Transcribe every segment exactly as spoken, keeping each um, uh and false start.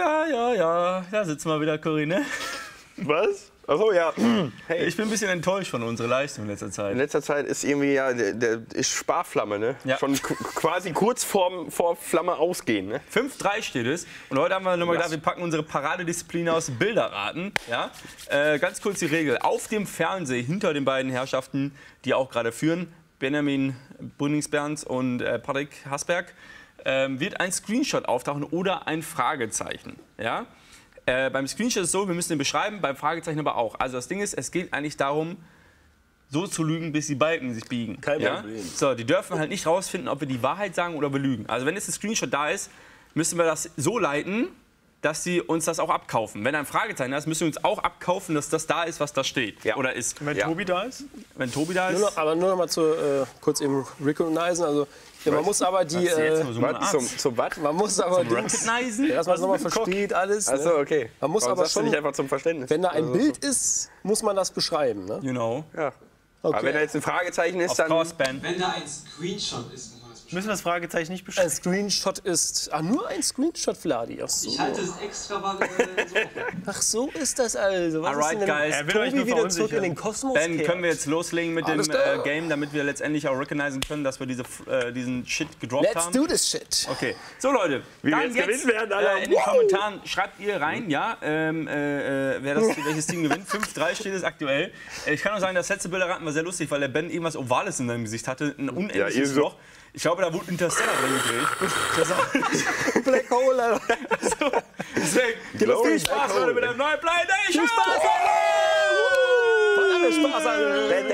Ja, ja, ja. Da sitzen wir wieder, Corinne. Was? Achso, ja. Hey. Ich bin ein bisschen enttäuscht von unserer Leistung in letzter Zeit. In letzter Zeit ist irgendwie ja, der, der ist Sparflamme, ne? Ja. Schon quasi kurz vor, vor Flamme ausgehen, ne? fünf drei steht es. Und heute haben wir nochmal gedacht, wir packen unsere Paradedisziplin aus Bilderraten. Ja? Äh, ganz kurz die Regel. Auf dem Fernseher hinter den beiden Herrschaften, die auch gerade führen, Benjamin Brüninghaus und äh, Patrick Hasberg, äh, wird ein Screenshot auftauchen oder ein Fragezeichen, ja? Äh, beim Screenshot ist es so, wir müssen den beschreiben, beim Fragezeichen aber auch. Also das Ding ist, es geht eigentlich darum, so zu lügen, bis die Balken sich biegen. Kein ja? Problem. So, die dürfen halt nicht rausfinden, ob wir die Wahrheit sagen oder wir lügen. Also wenn jetzt ein Screenshot da ist, müssen wir das so leiten, dass sie uns das auch abkaufen. Wenn ein Fragezeichen da ist, müssen wir uns auch abkaufen, dass das da ist, was da steht ja. oder ist. Wenn ja. Tobi da ist? Wenn Tobi da ist. Nur noch, aber nur noch mal zu, äh, kurz eben recognizen. Also, ja, man muss aber die. Äh, so zum zum was? Man muss aber. Zum Recognizen? Ja, dass man es nochmal versteht, alles. Ne? Achso, okay. Man muss aber schon. Nicht einfach zum Verständnis. Wenn da ein also, Bild ist, muss man das beschreiben. Ne? Genau. Ja. Okay. Aber wenn da jetzt ein Fragezeichen ist, dann. Wenn da ein Screenshot ist, muss man das beschreiben. Müssen wir das Fragezeichen nicht beschreiben? Ein Screenshot ist. Ah, nur ein Screenshot, Vladi. So. Ich halte es extra mal so. Ach, so ist das also. Was Alright, ist denn guys. Denn? Er will Tobi wieder zurück in den Kosmos. Dann können wir jetzt loslegen mit Alles dem äh, Game, damit wir letztendlich auch recognizen können, dass wir diese, äh, diesen Shit gedroppt Let's haben. Let's do this shit. Okay. So, Leute. Wie dann wir jetzt gewinnen werden, Alter. Äh, in wow. den Kommentaren schreibt ihr rein, ja, ähm, äh, wer das, welches Team gewinnt. fünf drei steht es aktuell. Ich kann nur sagen, das letzte Bilderraten war sehr lustig, weil der Ben irgendwas Ovales in seinem Gesicht hatte. Ein unendliches Loch. Ja, ich glaube, da wurde Interstellar drin gedreht. Black Hole, Alter. So, deswegen, gebt viel Spaß, Leute, mit einem neuen PlayStation! Spaß, Alter! Spaß, Alter!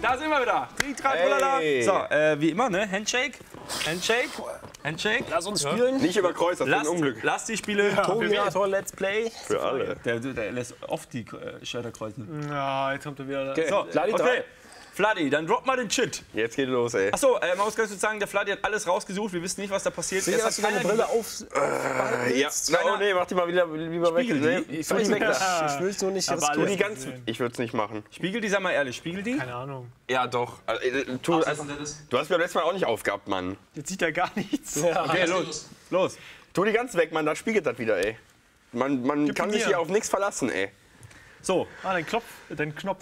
Da sind wir wieder! Hey. So, äh, wie immer, ne? Handshake, Handshake, Handshake. Lass uns spielen. Nicht über Kreuz, das ist ein Unglück. Lass die Spiele. Ja, Terminator, Let's Play. Für alle. Der, der lässt oft die äh, Schilder kreuzen. Ja, jetzt kommt er wieder. Okay. So, Vladi, okay. Vladi, dann drop mal den Shit. Jetzt geht los, ey. Achso, äh, man muss ganz kurz sagen, der Vladi hat alles rausgesucht. Wir wissen nicht, was da passiert. Sicher, hast du deine Brille auf? Äh, ja. Nein, oh, nee, mach die mal wieder lieber Spiegel weg. Die? Ich will's weg. Ja. Ich will's nur nicht. Du die ganze, ich würde es nicht machen. Spiegel die, sag mal ehrlich. Spiegel die? Keine Ahnung. Ja, doch. Also, tu, also, du hast mir beim letzten Mal auch nicht aufgehabt, Mann. Jetzt sieht er gar nichts. Ja. Okay, los. Los. Tu die ganz weg, Mann. Da spiegelt das wieder, ey. Man, man Gib kann sich hier auf nichts verlassen, ey. So. Ah, dein Knopf. Dein Knopf.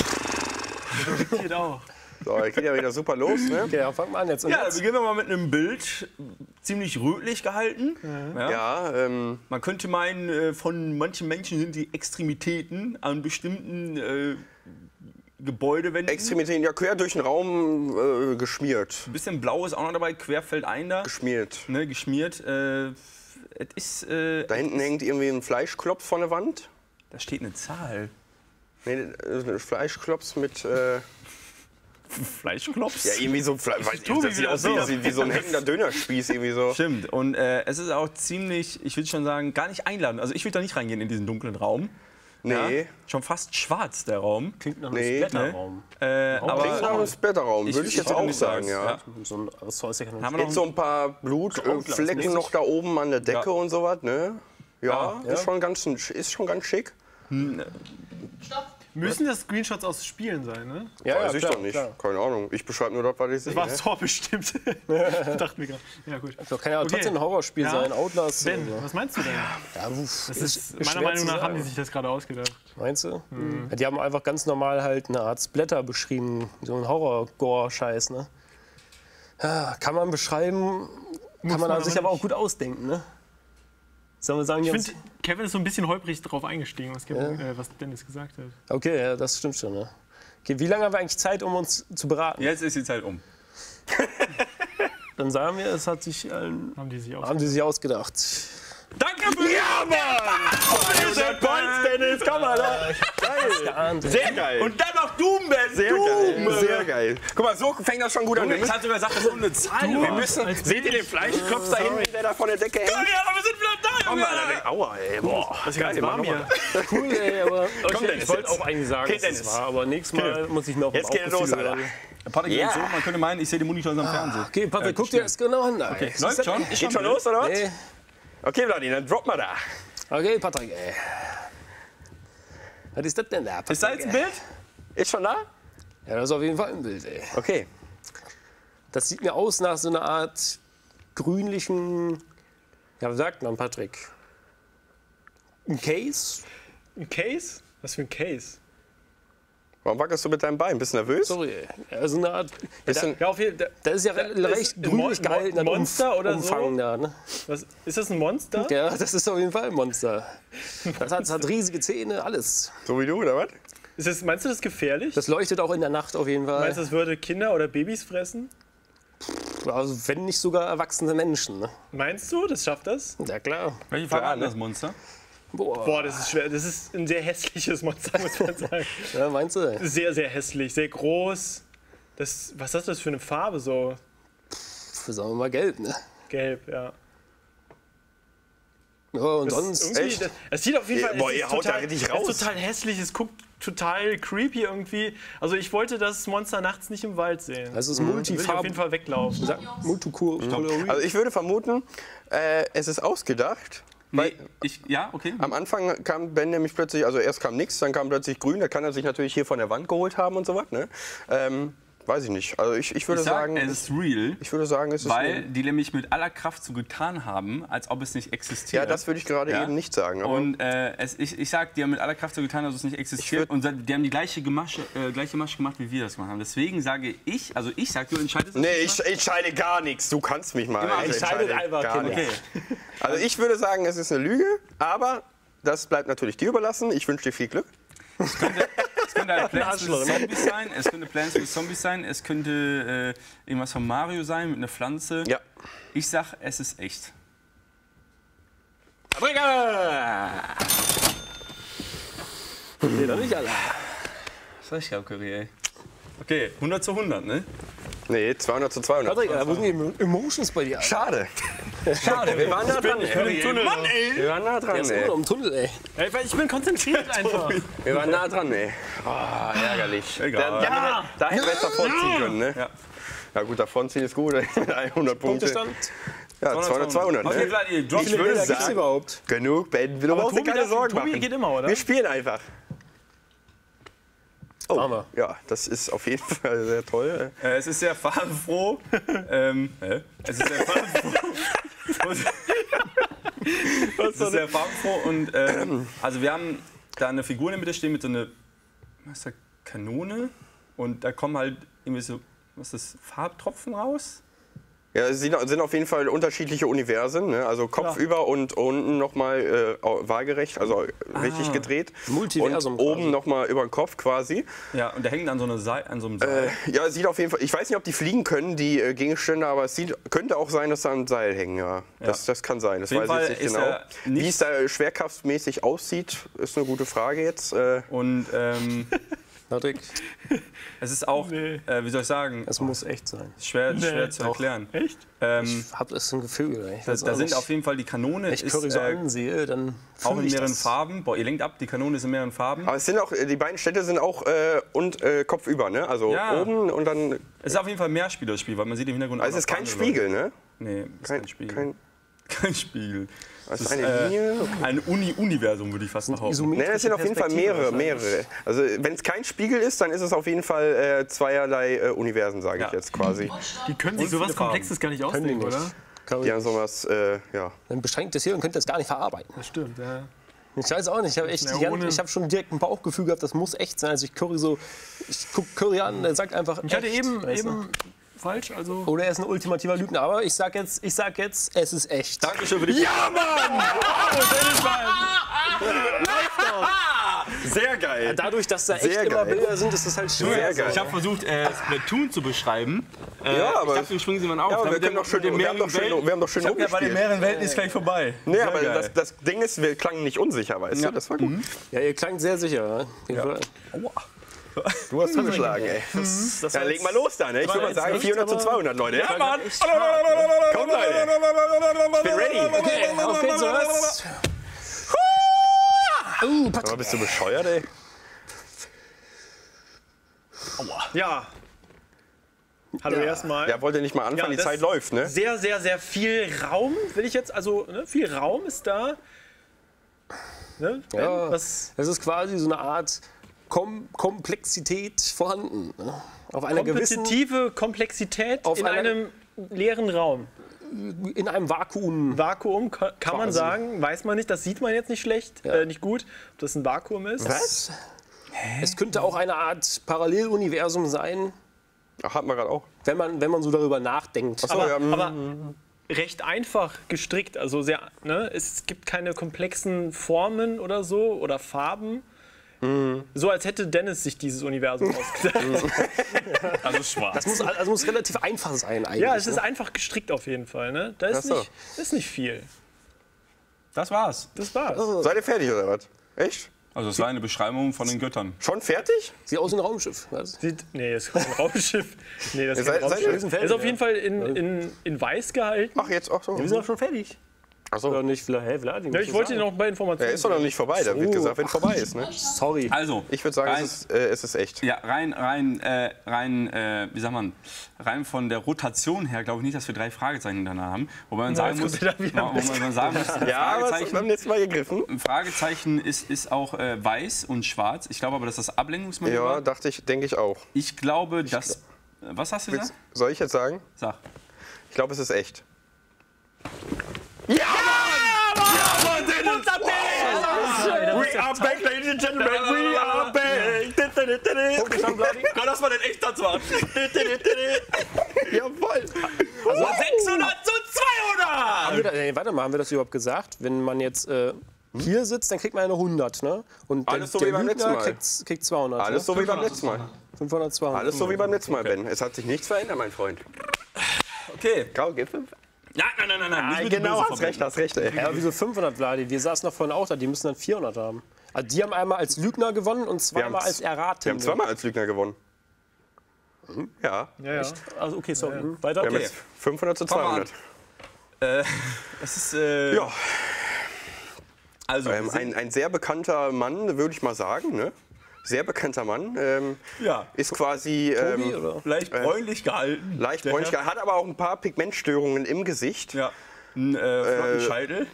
Das geht auch. So, geht ja wieder super los, ne? Okay, ja, fangen wir an jetzt. Und ja, jetzt? Beginnen wir mal mit einem Bild, ziemlich rötlich gehalten. Mhm. Ja, ja ähm, man könnte meinen, von manchen Menschen sind die Extremitäten an bestimmten äh, Gebäudewänden. Extremitäten, ja, quer durch den Raum äh, geschmiert. Ein bisschen blau ist auch noch dabei, quer fällt ein da. Geschmiert. Ne, geschmiert. Äh, it is, äh, da hinten hängt irgendwie ein Fleischklops von der Wand. Da steht eine Zahl. Nee, Fleischklops mit. Äh Fleischklops? Ja, irgendwie so. Fle weiß ich, das sieht aus wie, wie so ein hängender Dönerspieß. Irgendwie so. Stimmt. Und äh, es ist auch ziemlich, ich würde schon sagen, gar nicht einladend. Also, ich würde da nicht reingehen in diesen dunklen Raum. Nee. Ja, schon fast schwarz, der Raum. Klingt nach einem nee. Splatterraum. Äh, Klingt aber nach einem Splatterraum, würde ich, ich jetzt auch sagen, ja. ja. So ein, was soll's ja haben noch so ein paar Blutflecken äh, noch da oben an der Decke ja. und sowas, ne? Ja, ja. Ist, schon ganz, ist schon ganz schick. Hm. Stopp. Müssen das Screenshots aus Spielen sein, ne? Ja, weiß ja, ich klar, doch nicht. Klar. Keine Ahnung. Ich beschreibe nur dort, was ich sehe. Das war das Tor bestimmt. Ich dachte mir gerade. Ja, gut. Das kann ja okay. trotzdem ein Horrorspiel ja. sein. Outlast. Ben, was meinst du denn? Ja, uff, das ist, ist meiner Meinung nach haben die sich das gerade ausgedacht. Meinst du? Mhm. Ja, die haben einfach ganz normal halt eine Art Splatter beschrieben. So ein Horror-Gore-Scheiß, ne? Ja, kann man beschreiben, Muss kann man, man sich nicht. aber auch gut ausdenken, ne? Sollen wir sagen, ich finde, Kevin ist so ein bisschen holprig drauf eingestiegen, was, Kevin, ja. äh, was Dennis gesagt hat. Okay, ja, das stimmt schon. Ne? Okay, wie lange haben wir eigentlich Zeit, um uns zu beraten? Jetzt ist die Zeit um. Dann sagen wir, es hat sich, ähm, haben, die sich haben die sich ausgedacht. Danke für ja, Mann! Oh, der Points, Dennis, komm mal da! Geil! Sehr geil! Und dann noch Doom, Ben! Sehr Doom. geil! Sehr geil! Guck mal, so fängt das schon gut an. Ich hatte gesagt, das ist eine Zahl. Wir müssen, seht ihr den Fleischkopf da hinten, der da von der Decke hängt? Ja, wir sind wieder da, Junge! Aua, ey, boah! Das ist geil, Mann! Cool, ey, aber... Komm, Dennis, ich wollte auch eigentlich sagen, dass es war, aber nächstes Mal muss ich mir auf den Aufbezüge werden. Jetzt geht los, Alter! Patrick, yeah. so, man könnte meinen, ich sehe den Monitor am Fernsehen. Okay, Patrick, guck dir das genau an. Okay, läuft schon? Geht schon los, oder was? Okay, Vladi, dann drop mal da. Okay, Patrick, ey. Was ist das denn da, Patrick? Ist da jetzt ein Bild? Ist schon da? Ja, das ist auf jeden Fall ein Bild, ey. Okay. Das sieht mir aus nach so einer Art grünlichen, ja, was sagt man, Patrick? Ein Case? Ein Case? Was für ein Case? Warum wackelst du mit deinem Bein? Bist du nervös? Sorry, also eine Art. Bisschen, ja, da, ja, auf jeden, da, das ist ja da, recht grünlich gehalten. Monster oder Umfang so? Da, ne? Was, ist das ein Monster? Ja, das ist auf jeden Fall ein Monster. Das hat, das hat riesige Zähne, alles. So wie du, oder was? Ist das, meinst du, das ist gefährlich? Das leuchtet auch in der Nacht auf jeden Fall. Meinst du, das würde Kinder oder Babys fressen? Also wenn nicht sogar erwachsene Menschen. Ne? Meinst du, das schafft das? Ja, klar. Welche Farbe hat das Monster? Boah. Boah, das ist schwer. Das ist ein sehr hässliches Monster, muss man sagen. Ja, meinst du? Sehr, sehr hässlich, sehr groß. Das, was ist das für eine Farbe so? Pff, sagen wir mal gelb, ne? Gelb, ja. Ja, und das sonst. Echt? Es sieht auf jeden Fall. Boah, ihr haut da richtig raus. Es ist total hässlich, es guckt total creepy irgendwie. Also, ich wollte das Monster nachts nicht im Wald sehen. Also, es ist multifarben. Ich würde auf jeden Fall weglaufen. Multicolor. Also, ich würde vermuten, äh, es ist ausgedacht. Weil nee, ich, ja, okay. Am Anfang kam Ben nämlich plötzlich, also erst kam nichts, dann kam plötzlich grün, da kann er sich natürlich hier von der Wand geholt haben und so was, ne? Ähm, weiß ich nicht. Also ich, ich würde ich sag, sagen, es ist real. Ich würde sagen, es ist weil real. Die nämlich mit aller Kraft so getan haben, als ob es nicht existiert. Ja, das würde ich gerade ja. eben nicht sagen. Aber und äh, es, ich, ich sag, die haben mit aller Kraft so getan, als ob es nicht existiert. Und die haben die gleiche, Gemasche, äh, gleiche Masche gemacht, wie wir das gemacht haben. Deswegen sage ich, also ich sag, du entscheidest. Nee, ich entscheide gar nichts. Du kannst mich mal. Genau, ich entscheide einfach gar nichts. Okay. Also ich würde sagen, es ist eine Lüge, aber das bleibt natürlich dir überlassen. Ich wünsche dir viel Glück. Es könnte, es könnte halt Plants vs Zombies sein, es könnte Plants vs Zombies sein, es könnte äh, irgendwas von Mario sein mit einer Pflanze. Ja. Ich sag, es ist echt. Abrega! Nee, doch nicht alle. Was soll ich ja, Curry, ey? Okay, hundert zu hundert, ne? Nee, zweihundert zu zweihundert. Patrick, da wurden die Emotions bei dir. Schade. Schade, wir waren da dran. Ich bin im Tunnel. Mann, ey. Wir waren nah dran, ey. Der ist im Tunnel, ey. Ey, weil ich bin konzentriert einfach. Wir waren nah dran, ey. Ah, oh, ärgerlich. Egal. Da, da, da hätten wir jetzt davonziehen können, ne? Ja. Ja gut, davonziehen ist gut. hundert Punkte. Ja, zweihundert, zweihundert. Ne? Okay, klar, ihr ich würde sagen, überhaupt. Genug, Ben. Du brauchst dir keine Sorgen machen. Tobi geht immer, oder? Wir spielen einfach. Oh, ja, das ist auf jeden Fall sehr toll. Äh, es ist sehr farbenfroh. ähm, äh? Es ist sehr farbenfroh. Es ist sehr farbenfroh und ähm, also wir haben da eine Figur in der Mitte stehen mit so einer was ist das, Kanone und da kommen halt irgendwie so was ist das, Farbtropfen raus. Ja, es sind auf jeden Fall unterschiedliche Universen, ne? Also kopfüber ja. und unten nochmal äh, waagerecht, also ah, richtig gedreht. Multiversum und oben nochmal über den Kopf quasi. Ja, und da hängt an so, eine Seite, an so einem Seil. Äh, ja, es sieht auf jeden Fall, ich weiß nicht, ob die fliegen können, die äh, Gegenstände, aber es sieht, könnte auch sein, dass da ein Seil hängen, ja. ja. Das, das kann sein, das weiß ich jetzt nicht genau. Wie es da schwerkraftmäßig aussieht, ist eine gute Frage jetzt. Äh, und, ähm... Patrick. Es ist auch, nee. äh, wie soll ich sagen, es muss echt sein. Schwer, nee. schwer zu erklären. Doch. Echt? Ähm, ich hab das ein Gefühl. Ich da da sind auf jeden Fall die Kanone. Wenn ich Curry so ansehe, dann auch in mehreren das. Farben. Boah, ihr lenkt ab, die Kanone ist in mehreren Farben. Aber es sind auch, die beiden Städte sind auch äh, und äh, kopfüber, ne? Also ja. oben und dann. Es ist auf jeden Fall ein Mehrspielerspiel, weil man sieht im Hintergrund. Also es ist kein Spiegel, Leute. Ne? Nee, es kein, ist kein Spiegel. Kein Kein Spiegel. Das ist eine Linie. Äh, ein Uni-Universum würde ich fast behaupten. Nein, es sind auf jeden Fall mehrere, mehrere. Also wenn es kein Spiegel ist, dann ist es auf jeden Fall äh, zweierlei äh, Universen, sage ja. ich jetzt quasi. Die können sich sowas Komplexes gar nicht ausdenken, oder? Die haben sowas, äh, ja. Dann beschränkt das hier und könnt das gar nicht verarbeiten. Das stimmt, ja. Ich weiß auch nicht, ich habe echt, ja, ich habe schon direkt ein Bauchgefühl gehabt, das muss echt sein. Also ich Curry so, ich gucke Curry an, der sagt einfach ich echt, hatte eben, eben falsch, also. Oder er ist ein ultimativer Lügner, aber ich sag jetzt, ich sag jetzt, es ist echt. Dankeschön für die Ja, Mann! Sehr geil! Ja, dadurch, dass da echt Sehr immer geil. Bilder sind, ist das halt schön. Sehr geil. Ich habe versucht, äh, Splatoon zu beschreiben. Äh, ja, aber ich dachte, wir springen sie mal auf. Ja, wir, können doch schön, den wir, haben doch schön, wir haben doch schön ich rumgespielt. Ja, bei den mehreren Welten ist gleich vorbei. Nee, aber das, das Ding ist, wir klangen nicht unsicher, weißt ja. du? Das war gut. Mhm. Ja, ihr klangt sehr sicher. Ja. Aua. Du hast zugeschlagen, ey. Das, das ja, leg mal los dann, ne? Ich würde mal sagen vierhundert zu zweihundert, Leute. Ja, Mann! Komm, Leute! Ich bin ready! Okay, auf geht's, oder was? Uh, Patrick. Aber bist du bescheuert, ey? Aua. Ja. Hallo ja. erstmal. Ja, wollte nicht mal anfangen, ja, die Zeit läuft, ne? Sehr, sehr, sehr viel Raum, will ich jetzt, also, ne? Viel Raum ist da. Ne? Ja, das ist quasi so eine Art Kom Komplexität vorhanden. Ne? Auf einer kompetitive gewissen, Komplexität auf in einer, einem leeren Raum. In einem Vakuum. Vakuum kann quasi. Man sagen, weiß man nicht, das sieht man jetzt nicht schlecht, ja. äh, nicht gut, ob das ein Vakuum ist. Was? Hä? Es könnte auch eine Art Paralleluniversum sein. Ach, hat man gerade auch. Wenn man, wenn man so darüber nachdenkt. Ach so, aber, ja. aber recht einfach gestrickt, also sehr, ne? Es gibt keine komplexen Formen oder so oder Farben. Mm. So als hätte Dennis sich dieses Universum ausgedacht. Also schwarz. Das muss, also muss relativ einfach sein eigentlich. Ja, es ist ne? einfach gestrickt auf jeden Fall. Ne? Da ist, nicht, ist nicht viel. Das war's. Das war's. Also, seid ihr fertig oder was? Echt? Also es war eine Beschreibung von den Göttern. Schon fertig? Sieht aus wie ein Raumschiff. Was? Sieht, nee, das ist ein Raumschiff. Nee, das ist kein Raumschiff. Ist auf jeden Fall in, in, in weiß gehalten. Ach, jetzt auch so. Wir sind doch schon fertig. Achso. Oder nicht, vielleicht, vielleicht, ja, ich wollte dir noch ein paar Informationen. Er ist doch noch nicht vorbei, da wird gesagt, wenn vorbei ist. Ne? Sorry. Also, ich würde sagen, rein, es, ist, äh, es ist echt. Ja, rein, rein, äh, rein, äh, wie sagt man, rein von der Rotation her, glaube ich nicht, dass wir drei Fragezeichen danach haben. Wobei man sagen ja, muss, man, wo man sagen muss, ja, Fragezeichen, wir haben jetzt mal gegriffen. Ein Fragezeichen ist, ist auch äh, weiß und schwarz. Ich glaube aber, dass das Ablenkungsmanöver. Ja, dachte ich, denke ich auch. Ich glaube, ich dass. Glaub, was hast du gesagt? Soll ich jetzt sagen? Sag. Ich glaube, es ist echt. Ja, Mann! Ja, Mann! Dennis! We are back, ladies and gentlemen! We are back! Kann das mal den echt dazu machen? Jawohl! Also sechshundert zu zweihundert! Nee, warte mal, haben wir das überhaupt gesagt? Wenn man jetzt äh, hier sitzt, dann kriegt man eine hundert, ne? Und alles so wie beim letzten Mal. Kriegt, kriegt zweihundert. Alles so wie beim letzten Mal. fünfhundert, zweihundert. Alles so wie beim letzten Mal, Ben. Es hat sich nichts verändert, mein Freund. Okay. Kau, gib fünf. Nein, nein, nein, nein, nein. Ah, genau, hast recht, hast recht, ey. Ja, aber wieso fünfhundert, Vladi? Wir saßen noch vorhin auch da, die müssen dann vierhundert haben. Also die haben einmal als Lügner gewonnen und zweimal als Erraten. Wir haben zweimal als Lügner gewonnen. Hm? Ja. ja, ja. Also okay, so, ja, ja. weiter. Wir okay. haben jetzt fünfhundert zu zweihundert. Äh, es ist, äh... Ja. Also, ähm, ein, ein sehr bekannter Mann, würde ich mal sagen, ne? Sehr bekannter Mann, ähm, ja. ist quasi ähm, Tobi, leicht bräunlich gehalten. Leicht bräunlich gehalten, hat aber auch ein paar Pigmentstörungen im Gesicht. Ja. Ein äh, flotten äh, Scheitel.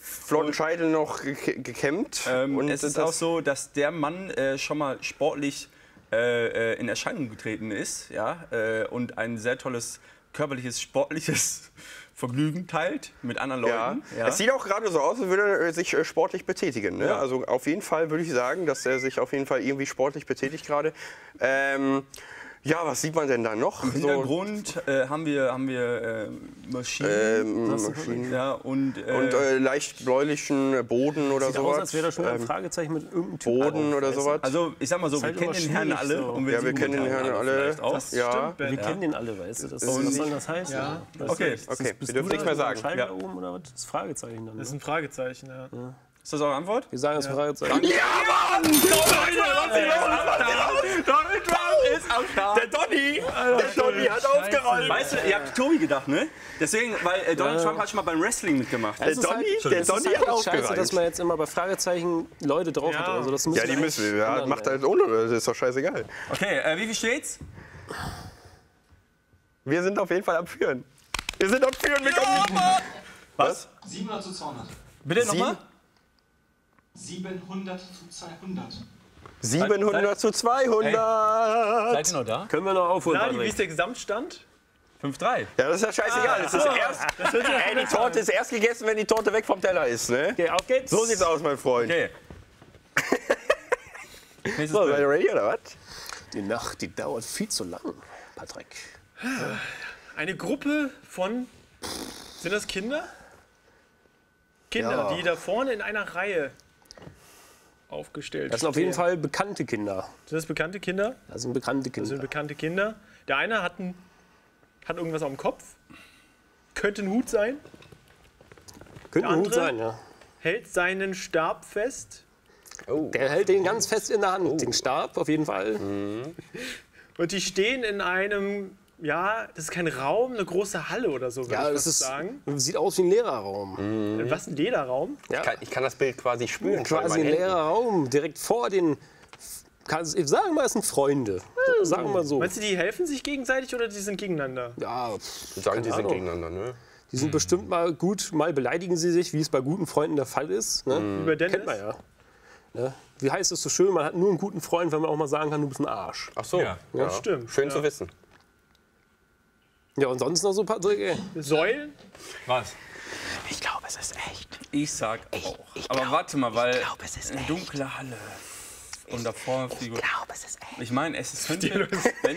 Flotten Scheitel noch ge gekämmt. Ähm, und es ist auch so, dass der Mann äh, schon mal sportlich äh, in Erscheinung getreten ist, ja, äh, und ein sehr tolles körperliches, sportliches Vergnügen teilt mit anderen Leuten. Ja. Ja. Es sieht auch gerade so aus, als würde er sich sportlich betätigen. Ne? Ja. Also auf jeden Fall würde ich sagen, dass er sich auf jeden Fall irgendwie sportlich betätigt gerade. Ähm, ja, was sieht man denn da noch? Im Hintergrund äh, haben wir, haben wir äh, Maschinen, ähm, Maschinen. Ja, und, äh, und äh, leicht bläulichen Boden oder sowas. Sieht aus, als wäre da schon ein Fragezeichen mit irgendeinem Typ Boden oder sowas. Also ich sag mal so, wir kennen den Herrn alle. Und wir ja, wir kennen den Herrn alle. Das ja. stimmt, wir ja. kennen den alle, weißt du? Das ist, was soll das heißen? Ja. Das okay, ist, okay. wir dürfen nichts mehr sagen. Ja. Da oben, oder was? Das ist ein Fragezeichen dann. Ne? Das ist ein Fragezeichen, ja. ja. Ist das eure Antwort? Wir sagen das ja. Fragezeichen. Ja, Mann! Leute, was ist am Start? Der Donny! Der Donny hat aufgeräumt! Weißt du, ihr habt Tobi gedacht, ne? Deswegen, weil äh, Donald ja. Trump hat schon mal beim Wrestling mitgemacht. Der Donny halt, halt hat aufgeräumt. Scheiße, dass man jetzt immer bei Fragezeichen Leute drauf ja. hat. Also das ja, die müssen wir. Ja, macht halt ohne, das ist doch scheißegal. Okay, äh, wie viel steht's? Wir sind auf jeden Fall am Führen. Wir sind am Führen, wir kommen nicht. Was? siebenhundert zu zweihundert. Bitte nochmal? siebenhundert zu zweihundert. siebenhundert zu zweihundert! Hey. Seid ihr noch da? Können wir noch aufholen? Vladi, wie ist der Gesamtstand? fünf zu drei. Ja, das ist ja scheißegal. Ah, das ist oh. erst, das ist ey, die Torte ist erst gegessen, wenn die Torte weg vom Teller ist. Ne? Okay, auf geht's. So sieht's aus, mein Freund. Okay. So, seid ihr ready oder was? Die Nacht, die dauert viel zu lang, Patrick. Eine Gruppe von. Sind das Kinder? Kinder, ja. die da vorne in einer Reihe. Aufgestellt. Das sind auf jeden Fall bekannte Kinder. Sind das bekannte Kinder? Das sind bekannte Kinder. Das sind bekannte Kinder. Der eine hat, ein, hat irgendwas auf dem Kopf. Könnte ein Hut sein. Könnte ein Hut sein, ja. Hält seinen Stab fest. Oh. Der hält den ganz fest in der Hand, oh. den Stab auf jeden Fall. Mhm. Und die stehen in einem, ja, das ist kein Raum, eine große Halle oder so, würde ja, ich das ist, sagen. Sieht aus wie ein leerer Raum. Mhm. Was, ein Lederraum? Ja. Ich, kann, ich kann das Bild quasi spüren. Quasi ein leerer Raum, direkt vor den, kann, sagen wir mal, es sind Freunde. Mhm. Sagen wir so. Meinst du, die helfen sich gegenseitig oder die sind gegeneinander? Ja, ich sagen, die sind gegeneinander, ne? Die sind mhm. bestimmt mal gut, mal beleidigen sie sich, wie es bei guten Freunden der Fall ist. Ne? Mhm. Über Dennis? Kennt man ja. Ne? Wie heißt es so schön, man hat nur einen guten Freund, wenn man auch mal sagen kann, du bist ein Arsch. Ach so, ja, ja, ja. Stimmt. Schön ja. zu wissen. Ja, und sonst noch so ein paar Trick, Säulen? Was? Ich glaube, es ist echt. Ich sag auch. Ich, ich Aber glaub, warte mal, weil glaub, es ist eine dunkle Halle. Und davor ich glaube, es ist echt. Ich meine, es ist, könnte, wenn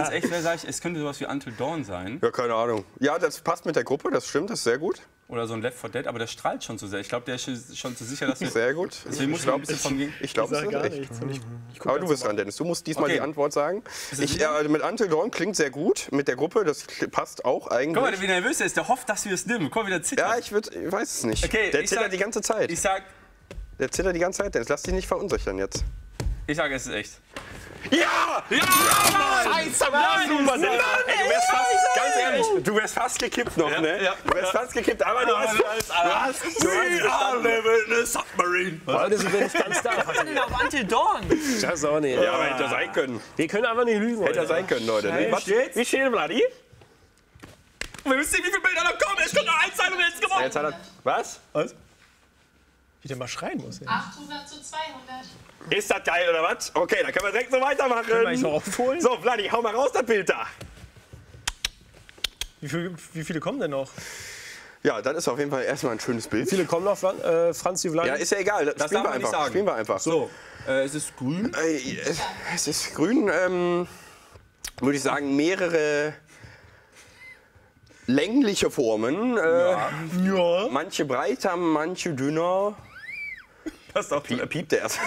es echt wäre, sage ich, es könnte sowas wie Until Dawn sein. Ja, keine Ahnung. Ja, das passt mit der Gruppe, das stimmt, das ist sehr gut. Oder so ein Left four Dead, aber der strahlt schon zu sehr. Ich glaube, der ist schon zu sicher, dass wir... Sehr gut. Deswegen muss ich ein bisschen von gehen. Ich glaube, es ist echt. Ich, ich aber du bist dran, Dennis. Du musst diesmal okay. die Antwort sagen. Ich, äh, mit Until Dawn klingt sehr gut. Mit der Gruppe, das passt auch eigentlich. Guck mal, wie nervös der ist. Der hofft, dass wir es nehmen. Komm, wieder zittern. Ja, ich, würd, ich weiß es nicht. Okay, der zittert die ganze Zeit. Ich sag... Der zittert die ganze Zeit, Dennis. Lass dich nicht verunsichern jetzt. Ich sage, es ist echt. Ja! Ja! Scheiße, Mann! Du wärst fast, ganz ehrlich, du wärst fast gekippt noch, ja, ne? Ja. Du wärst ja. fast gekippt, aber du hast... Du hast in a submarine. Heute sind wir nicht ganz da. Wir können auf Until Dawn. Das auch nicht. Ja, aber hätte er sein können. Wir können einfach nicht lügen, Hätte er sein können, Leute. Wie steht's? Wie steht Vladi? Wir wissen nicht, wie viele Bilder noch kommen. Es könnte nur eins sein und wir hätten es gewonnen. Was? Was? Wie der mal schreien muss. Ja. achthundert zu zweihundert. Ist das geil, oder was? Okay, dann können wir direkt so weitermachen. Können wir noch aufholen? So, Vladi, hau mal raus, das Bild da. Wie, viel, wie viele kommen denn noch? Ja, das ist auf jeden Fall erstmal ein schönes Bild. Wie viele kommen noch, äh, Franzi, Vladi? Ja, ist ja egal. Das, das spielen, wir einfach. Nicht sagen. spielen wir einfach. So, äh, es ist grün. Äh, es ist grün, ähm, würde ich sagen, mehrere... längliche Formen. Äh, ja. Ja. Manche breiter, manche dünner. Passt auch, Piep, piept erst.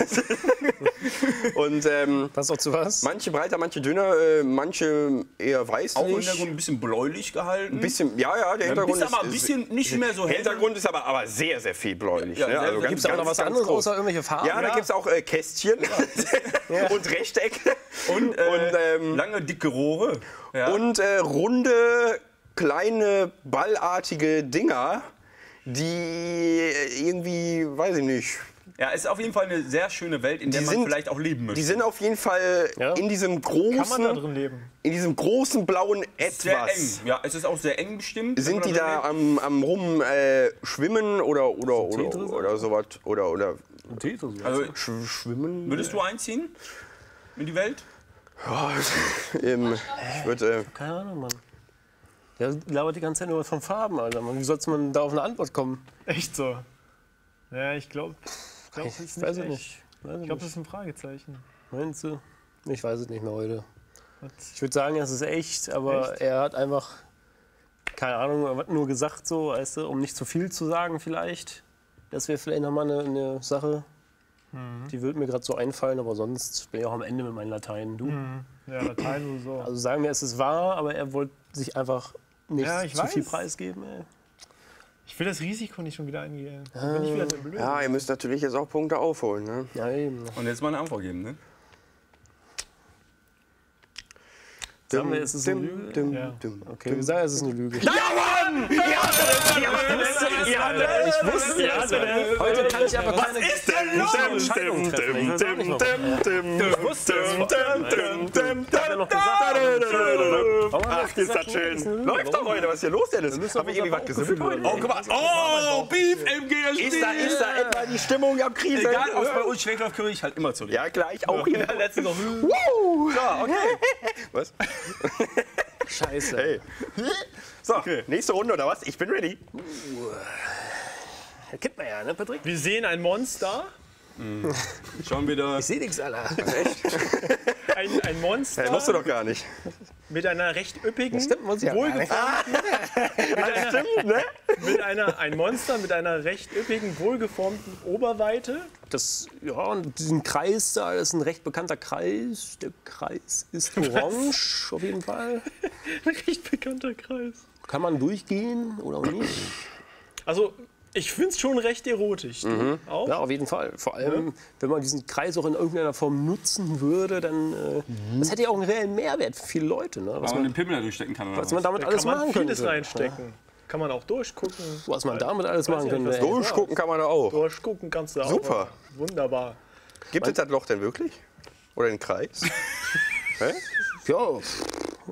Und ähm, passt auch zu was? Manche breiter, manche dünner, äh, manche eher weißlich. Auch im Hintergrund ein bisschen bläulich gehalten. Ein bisschen, ja, ja, der Hintergrund ja, ist aber ein bisschen nicht mehr so hell. Hintergrund ist aber, aber sehr, sehr viel bläulich. Ja, ja, also gibt es auch noch was anderes außer irgendwelche Farben? Ja, da ja. gibt es auch äh, Kästchen ja. und Rechtecke. Und, äh, und ähm, lange, dicke Rohre. Ja. Und äh, runde... kleine ballartige Dinger, die irgendwie, weiß ich nicht. Ja, es ist auf jeden Fall eine sehr schöne Welt, in der die man sind, vielleicht auch leben möchte. Die sind auf jeden Fall ja. in diesem großen, kann man da drin leben? In diesem großen blauen Etwas. Sehr eng. Ja, es ist auch sehr eng bestimmt. Sind die da am, am rum äh, schwimmen oder oder oder oder sowas oder oder? Also sch schwimmen. Würdest du einziehen in die Welt? Ja, ähm, ich würde. Äh, Keine Ahnung, Mann. Ja, labert die ganze Zeit nur von Farben, Alter. Wie sollte man da auf eine Antwort kommen? Echt so? Ja, ich glaube, glaub, ich, ich weiß es nicht. Weiß ich glaube, das ist ein Fragezeichen. Meinst du? Ich weiß es nicht mehr heute. Was? Ich würde sagen, es ist echt, aber echt? Er hat einfach, keine Ahnung, er hat nur gesagt, so, weißt du, um nicht zu viel zu sagen vielleicht. Das wäre vielleicht nochmal eine, eine Sache, mhm. die würde mir gerade so einfallen, aber sonst bin ich auch am Ende mit meinen Lateinen. Du? Mhm. Ja, Latein sowieso. Also sagen wir, es ist wahr, aber er wollte sich einfach nicht ja, zu weiß. viel preisgeben, ey. Ich will das Risiko nicht schon wieder eingehen. Ähm, ich wieder blöd. Ja, ihr müsst natürlich jetzt auch Punkte aufholen, ne? Ja, eben. Und jetzt mal eine Antwort geben, ne? Sagen wir, es ist eine Lüge? Okay, wir sagen, es ist eine Lüge. Ja, Mann! Ja, ich wusste es! Heute kann ich aber keine Entscheidung treffen. Ich wusste es! Ach, ist das schön! Läuft doch heute, was ist hier los, Dennis? Haben wir irgendwie was gesümpelt heute? Oh, guck mal! Oh, Beef M G S P! Ist da etwa die Stimmung am Krise? Egal, ob es bei uns schlägt, auf ich halt immer zu leben. Ja, gleich auch hier. Wow! Ja, okay. Was? Scheiße. Hey. So, okay. Nächste Runde oder was? Ich bin ready. Uh, das kennt man ja, ne, Patrick? Wir sehen ein Monster. Mm. Schauen wir da. Ich sehe nichts, Alter. Ein, ein Monster. Das musst du doch gar nicht. Mit einer recht üppigen, wohlgeformten. Ah. Mit, ne? mit einer ein Monster mit einer recht üppigen, wohlgeformten Oberweite. Das, ja, und diesen Kreis da, das ist ein recht bekannter Kreis. Der Kreis ist orange, auf jeden Fall. Ein recht bekannter Kreis. Kann man durchgehen oder nicht? Also, ich finde es schon recht erotisch. Mhm. Auch? Ja, auf jeden Fall. Vor allem, ja. wenn man diesen Kreis auch in irgendeiner Form nutzen würde, dann äh, mhm. das hätte ja auch einen reellen Mehrwert für viele Leute. Ne? Was man den Pimmel da durchstecken kann. Oder was man damit da alles kann man machen könnte. Vieles reinstecken. Ja. Kann man auch durchgucken. Was man damit alles machen könnte. Durchgucken kann man da auch. Durchgucken kannst du auch. Super. Wunderbar. Gibt es das Loch denn wirklich? Oder den Kreis? Ja.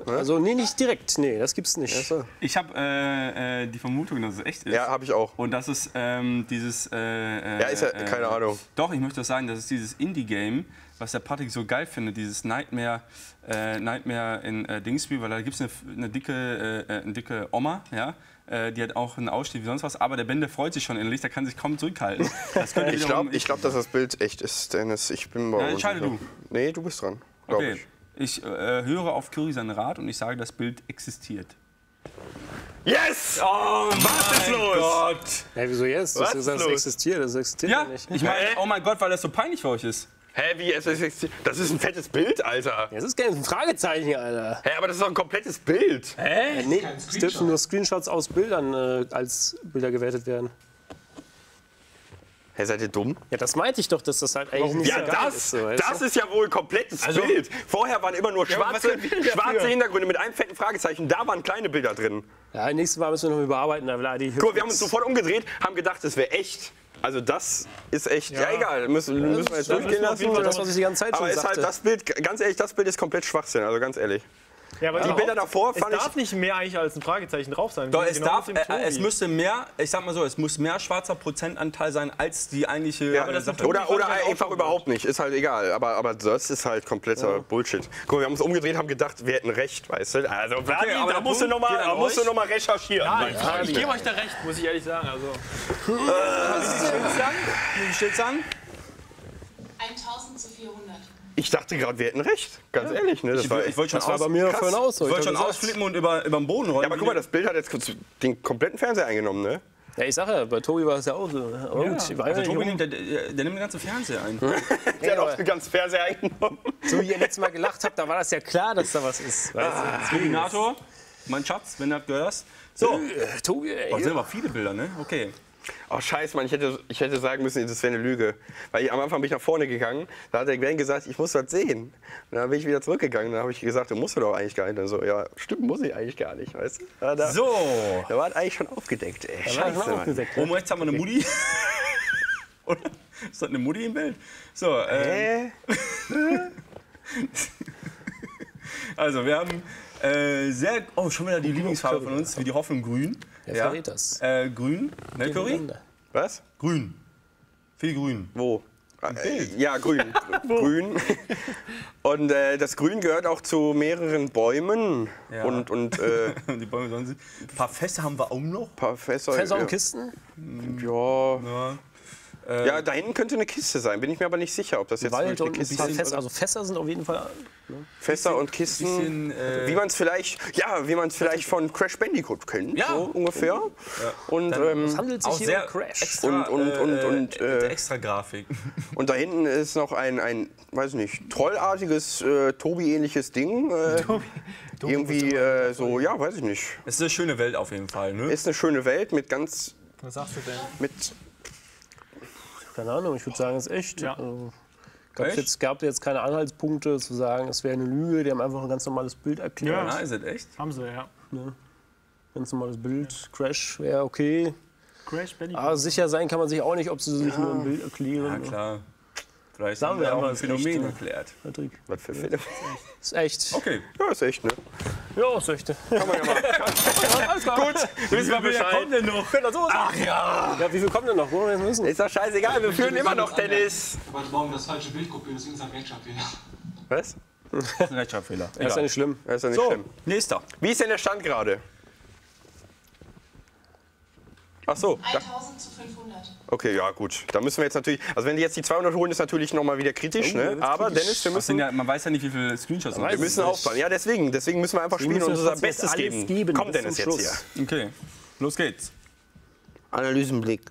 Also, nee, nicht direkt. Nee, das gibt's nicht. Ich habe äh, äh, die Vermutung, dass es echt ist. Ja, habe ich auch. Und das ist ähm, dieses... Äh, ja, ist ja äh, keine Ahnung. Doch, ich möchte das sagen, das ist dieses Indie-Game, was der Patrick so geil findet, dieses Nightmare, äh, Nightmare in äh, Dingsby, weil da gibt's eine, eine, dicke, äh, eine dicke Oma, ja? Die hat auch einen Ausstieg wie sonst was, aber der Bender freut sich schon innerlich, der kann sich kaum zurückhalten. Das könnte ich glaube, glaub, dass das Bild echt ist, Dennis. Ich bin bei ja, entscheide du. Nee, du bist dran, glaube okay. ich. Ich äh, höre auf Curry seinen Rat und ich sage, das Bild existiert. Yes! Oh, was ist los? Gott. Ja, wieso jetzt? Was ist das existiert? Das existiert ja, ja nicht. Ich meine, oh mein Gott, weil das so peinlich für euch ist. Hä, wie, es existiert? Das ist ein fettes Bild, Alter. Ja, das ist kein Fragezeichen, Alter. Hä, aber das ist doch ein komplettes Bild. Hä? Ja, nee, es dürfen nur Screenshots aus Bildern äh, als Bilder gewertet werden. Hä, seid ihr dumm? Ja, das meinte ich doch, dass das halt eigentlich nicht so geil ist. Ja, das, das ist ja wohl ein komplettes also, Bild. Vorher waren immer nur schwarze, ja, schwarze Hintergründe mit einem fetten Fragezeichen. Da waren kleine Bilder drin. Ja, nächstes Mal müssen wir noch überarbeiten. Cool, wir haben uns sofort umgedreht, haben gedacht, das wäre echt. Also das ist echt, ja, ja egal, müssen, ja, müssen wir jetzt durchgehen lassen. Das, was ich die ganze Zeit schon sagte. Aber ist halt das Bild, ganz ehrlich, das Bild ist komplett Schwachsinn, also ganz ehrlich. Ja, aber die Bilder davor fand ich... Es darf nicht mehr eigentlich als ein Fragezeichen drauf sein. Doch, es darf, äh, es müsste mehr, ich sag mal so, es muss mehr schwarzer Prozentanteil sein, als die eigentliche... Ja, aber das oder oder einfach überhaupt nicht, ist halt egal, aber, aber das ist halt kompletter ja. Bullshit. Guck mal, wir haben uns umgedreht, haben gedacht, wir hätten recht, weißt du? Also, okay, Brady, aber da musst du nochmal recherchieren. Ja, ja, ich gebe euch da recht, muss ich ehrlich sagen, also... Wie steht's an? eintausend zu vierhundert. Ich dachte gerade, wir hätten recht. Ganz ja. ehrlich, ne? Das ich, war, ich wollte schon, das aus, war bei mir vorhin aus. Ich wollte schon ausflippen und über, über den Boden rollen. Ja, aber guck mal, das Bild hat jetzt den kompletten Fernseher eingenommen, ne? Ja, ich sage ja, bei Tobi war es ja auch so. Oh, ja, ich war also Tobi nimmt, der, der nimmt den ganzen Fernseher ein. Der hat auch den ganzen Fernseher eingenommen. So wie ihr letztes Mal gelacht habt, da war das ja klar, dass da was ist. Ah, Spinator, mein Schatz, wenn du das gehörst. So, äh, Tobi, ey. Boah, das sind aber viele Bilder, ne? Okay. Oh, scheiße, Mann, ich hätte, ich hätte sagen müssen, das wäre eine Lüge. Weil ich, am Anfang bin ich nach vorne gegangen, da hat der Glenn gesagt, ich muss was sehen. Und dann bin ich wieder zurückgegangen, dann habe ich gesagt, du musst doch eigentlich gar nicht. Dann so, ja, stimmt, muss ich eigentlich gar nicht, weißt du? Da, da, so. Da war es eigentlich schon aufgedeckt, ey. Scheiße, aufgedeckt, Mann. Oben rechts haben wir eine Mutti. Oder? Ist das eine Mutti im Bild? So, ähm. Also, wir haben äh, sehr, oh, schon wieder die Lieblingsfarbe von uns, wie die Hoffnung, grün. Wer ja. verrät das? Äh, grün. Ne, Curry? Was? Grün. Viel grün. Wo? Äh, ja, grün. grün. Und äh, das Grün gehört auch zu mehreren Bäumen. Ja. Und, und äh, die Bäume sollen sie. Ein paar Fässer haben wir auch noch. Ein paar Fässer, Fässer und ja. Kisten? Ja. ja. Ja, da hinten könnte eine Kiste sein, bin ich mir aber nicht sicher, ob das jetzt Wald eine Kiste ist. Fässer, also Fässer sind auf jeden Fall... Ne? Fässer bisschen, und Kisten, bisschen, äh, wie man es vielleicht, ja, wie man es vielleicht von Crash Bandicoot kennt, ja, so ungefähr. Ja. Und dann, ähm, es handelt sich auch hier sehr um Crash. Extra, und, und, und, äh, und, äh, extra Grafik. Und da hinten ist noch ein, ein weiß nicht, trollartiges, äh, Tobi-ähnliches Ding. Äh, Tobi. Irgendwie äh, so, ja, weiß ich nicht. Es ist eine schöne Welt auf jeden Fall, ne? Ist eine schöne Welt mit ganz... Was sagst du denn? Mit... Keine Ahnung, ich würde sagen, es ist echt. Ja. Also, es jetzt, gab jetzt keine Anhaltspunkte zu sagen, es wäre eine Lüge, die haben einfach ein ganz normales Bild erklärt. Ja, ist es echt? Haben sie, ja. ja. Ganz normales Bild, ja. Crash wäre okay. Crash, Benny. Aber sicher sein kann man sich auch nicht, ob sie sich ja. nur ein Bild erklären. Ja, klar. Vielleicht sagen haben wir einfach ein Phänomen echt, erklärt. Patrick. Was für ein Phänomen? Ist echt. Okay. Ja, ist echt, ne? Ja, ist echt. Kann man ja machen. Alles klar. Gut, wissen wir Bescheid. Wie kommt denn noch? Ach ja. ja. Wie viel kommt denn noch? Wo wir jetzt müssen? Ist doch scheißegal, wir führen immer noch, Dennis. Aber morgen das falsche Bild kopieren, das ist ein Rechtschreibfehler. Was? Das ist ein Rechtschreibfehler. Das ist ja nicht schlimm. Das ist ja nicht so schlimm. Nächster. Wie ist denn der Stand gerade? Ach so. eintausend zu fünfhundert. Okay, ja gut. Da müssen wir jetzt natürlich, also wenn die jetzt die zweihundert holen, ist natürlich nochmal wieder kritisch, ne? Aber Dennis, wir müssen ja, man weiß ja nicht, wie viele Screenshots wir müssen aufbauen. Ja, deswegen, deswegen müssen wir einfach spielen und unser Bestes geben. Komm, Dennis, jetzt hier. Okay, los geht's. Analysenblick.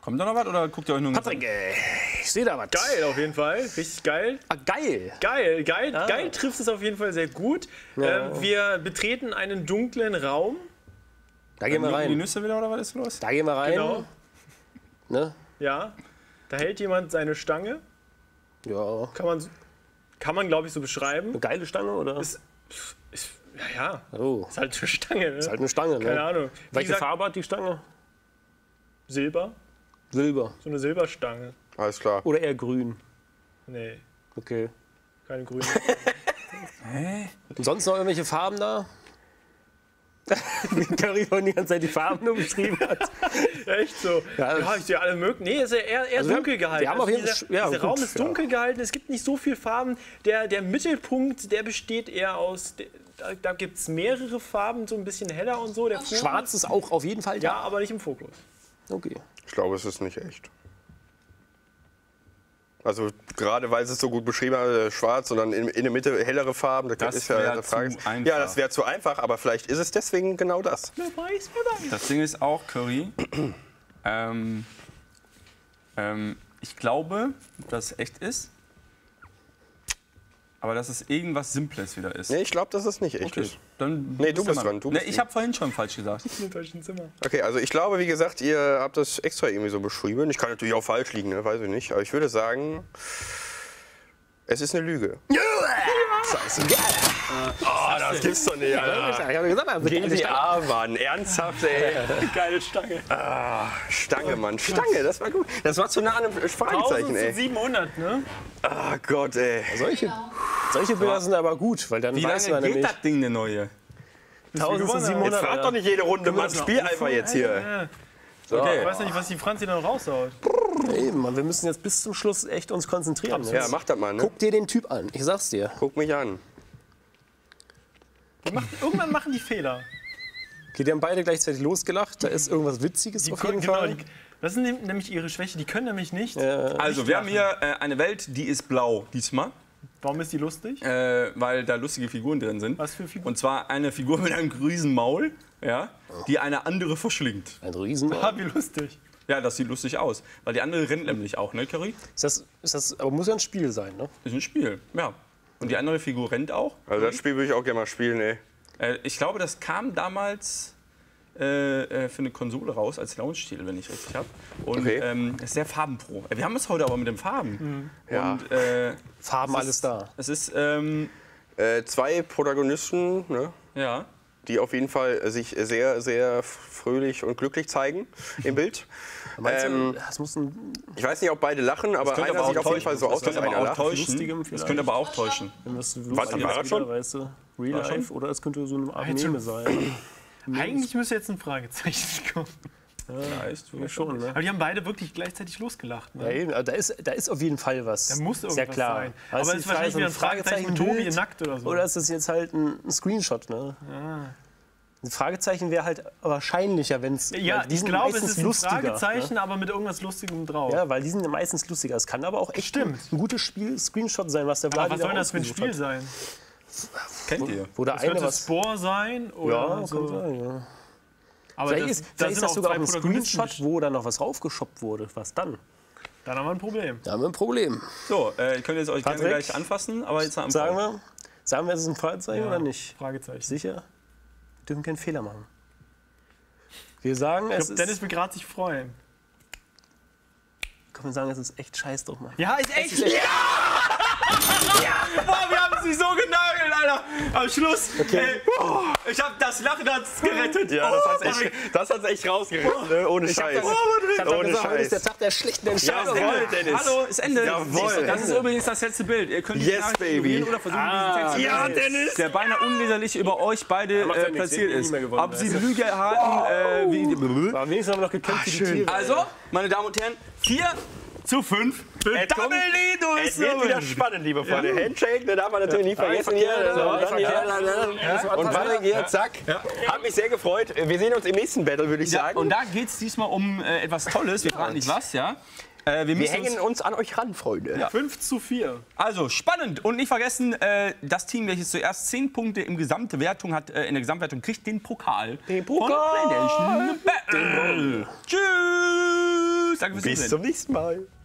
Kommt da noch was oder guckt ihr euch nur mit? Patrick, ey, ich sehe da was. Geil auf jeden Fall, richtig geil. Ah, geil. Geil, geil, ah. geil trifft es auf jeden Fall sehr gut. Ja. Ähm, wir betreten einen dunklen Raum. Da gehen wir rein. Die Nüsse wieder oder was ist los? Da gehen wir rein. Genau. Ne? Ja, da hält jemand seine Stange. Ja. Kann man, kann man glaube ich so beschreiben. Eine geile Stange oder? Ist, ist, ja, ja. Oh. Ist halt eine Stange. Ne? Ist halt eine Stange, ne? Keine Ahnung. Welche Farbe hat die Stange? Silber. Silber. So eine Silberstange. Alles klar. Oder eher grün. Nee. Okay. keine grünen. Hä? Und sonst noch irgendwelche Farben da? Wie Curry von die ganze Zeit die Farben umgeschrieben hat. Echt so. Ja, ja, habe ich die alle mögen. Nee, ist ja eher, eher also dunkel gehalten. Wir haben also dieser ja, dieser gut, Raum ist dunkel ja. gehalten, es gibt nicht so viel Farben. Der, der Mittelpunkt, der besteht eher aus. Da, da gibt es mehrere Farben, so ein bisschen heller und so. Der Schwarz ist auch auf jeden Fall da. Ja, aber nicht im Fokus. Okay. Ich glaube, es ist nicht echt. Also gerade weil es so gut beschrieben hat, schwarz, sondern in, in der Mitte hellere Farben, das ist ja eine Frage. Ja, das wäre zu einfach, aber vielleicht ist es deswegen genau das. Das Ding ist auch, Curry, ähm, ähm, ich glaube, dass es echt ist, aber dass es irgendwas Simples wieder ist. Nee, ich glaube, dass es nicht echt okay. ist. Dann nee, du bist dran. Du bist nee, ich habe vorhin schon falsch gesagt. Okay, also ich glaube, wie gesagt, ihr habt das extra irgendwie so beschrieben. Ich kann natürlich auch falsch liegen, ne? Weiß ich nicht. Aber ich würde sagen, es ist eine Lüge. Scheiße. Oh, das gibt's doch nicht, Alter. Ich habe gesagt, G T A, Mann. Ernsthaft, ey. Geile Stange. Ah, Stange, Mann. Stange, das war gut. Das war zu nah an einem Fragezeichen, ey. siebzehnhundert, ne? Ah, oh Gott, ey. Solche, solche Bilder sind aber gut, weil dann Wie weiß man geht nämlich... das Ding eine neue? siebzehnhundert. Jetzt fragt doch nicht jede Runde, Mann. Spiel einfach jetzt hier. Ja, ja. So. Okay. Ich weiß nicht, was die Franzi dann raushaut. Eben, Mann, wir müssen jetzt bis zum Schluss echt uns konzentrieren. Ja, mach das mal, ne? Guck dir den Typ an, ich sag's dir. Guck mich an. Machen, irgendwann machen die Fehler. Okay, die haben beide gleichzeitig losgelacht. Da ist irgendwas Witziges die auf jeden können, Fall. Genau, die, das sind nämlich ihre Schwäche. Die können nämlich nicht. Äh, also nicht wir lachen. haben hier äh, eine Welt, die ist blau diesmal. Warum ist die lustig? Äh, weil da lustige Figuren drin sind. Was für Figuren? Und zwar eine Figur mit einem riesen Maul, ja, die eine andere verschlingt. Ein Riesenmaul? Ah, wie lustig. Ja, das sieht lustig aus. Weil die andere rennt nämlich auch, ne, Curry? Ist das, ist das, aber muss ja ein Spiel sein, ne? Ist ein Spiel, ja. Und die andere Figur rennt auch. Also das Spiel würde ich auch gerne mal spielen, ey. Äh, ich glaube, das kam damals äh, äh, für eine Konsole raus, als Launch-Titel, wenn ich richtig habe. Und okay. ähm, ist sehr farbenpro. Wir haben es heute aber mit den Farben. Mhm. Ja. Und, äh, Farben alles ist, da. Es ist ähm, äh, zwei Protagonisten, ne? Ja. Die auf jeden Fall sich sehr, sehr fröhlich und glücklich zeigen im Bild. Ähm, du, das muss ein ich weiß nicht, ob beide lachen, aber einer aber sieht auf jeden Fall so aus, dass einer lacht. Das könnte aber auch täuschen. Was, dann war das schon? Weißt du, Real Life, oder es könnte so eine Art Meme sein. Eigentlich müsste jetzt ein Fragezeichen kommen. Ja, echt, ja, schon, ne? Aber die haben beide wirklich gleichzeitig losgelacht. Ne? Ja, eben, da, ist, da ist auf jeden Fall was. Da muss irgendwas sehr klar. sein. Aber es ist wahrscheinlich wieder ein Fragezeichen, Fragezeichen Tobi nackt oder so. Oder ist das jetzt halt ein Screenshot? Ne? Ja. Ein Fragezeichen wäre halt wahrscheinlicher, wenn es. Ja, die ich sind glaube, es ist ein Fragezeichen, ne? aber mit irgendwas Lustigem drauf. Ja, weil die sind meistens lustiger. Es kann aber auch echt Stimmt. ein gutes Spiel-Screenshot sein, was der Vladi. Aber was soll das für ein Spiel hat. sein? Kennt ihr? Wo, wo das eine könnte was Spore sein? Oder ja, so. Kann sein, ja. Aber vielleicht das, ist, vielleicht ist das sogar auch ein Screenshot, wo dann noch was raufgeschoppt wurde. Was dann? Dann haben wir ein Problem. Da haben wir ein Problem. So, äh, könnt ihr jetzt euch gerne gleich anfassen, aber jetzt haben sagen wir, sagen wir, ist es ein Fragezeichen ja, oder nicht? Fragezeichen. Sicher? Wir dürfen keinen Fehler machen. Wir sagen, ich es glaub, ist... Dennis will gerade sich freuen. Können wir sagen, es ist echt scheiß drauf, Mann. Ja, ist echt! Ist echt. Ja! Ja! Boah, wir haben es nicht so genagelt, Alter! Am Schluss, okay. ey, oh, ich hab das Lachen hat's gerettet. Ja, das hat's echt, das hat's echt rausgerettet, ne? Ohne Scheiß. Ohne Scheiß. Heute ist der Tag der schlichten Entscheidung. Ja, hallo, es endet. Jawohl. Das ist übrigens das letzte Bild. Ihr könnt yes, baby. oder versuchen, ah, diesen Text ja, Dennis. der beinahe unleserlich über euch beide äh, platziert ist. Ob sie Lüge erhalten, wie... Am wenigsten haben wir noch gekämpft. Also, meine Damen und Herren, vier zu fünf. Es wird wieder spannend, liebe Freunde. Ja. Handshake, da darf man natürlich ja. nicht vergessen. Hier, so, ja. ja. Und Patrick hier, zack. Ja. Hat mich sehr gefreut. Wir sehen uns im nächsten Battle, würde ich ja. sagen. Und da geht es diesmal um äh, etwas Tolles. Wir fragen nicht was, ja. Äh, wir wir hängen uns, uns an euch ran, Freunde. Ja. fünf zu vier. Also spannend. Und nicht vergessen, äh, das Team, welches zuerst zehn Punkte im Gesamtwertung hat, äh, in der Gesamtwertung kriegt den Pokal. Den Pokal. Von PlayStation Battle. Tschüss. Danke fürs Zusehen. Bis zum nächsten Mal.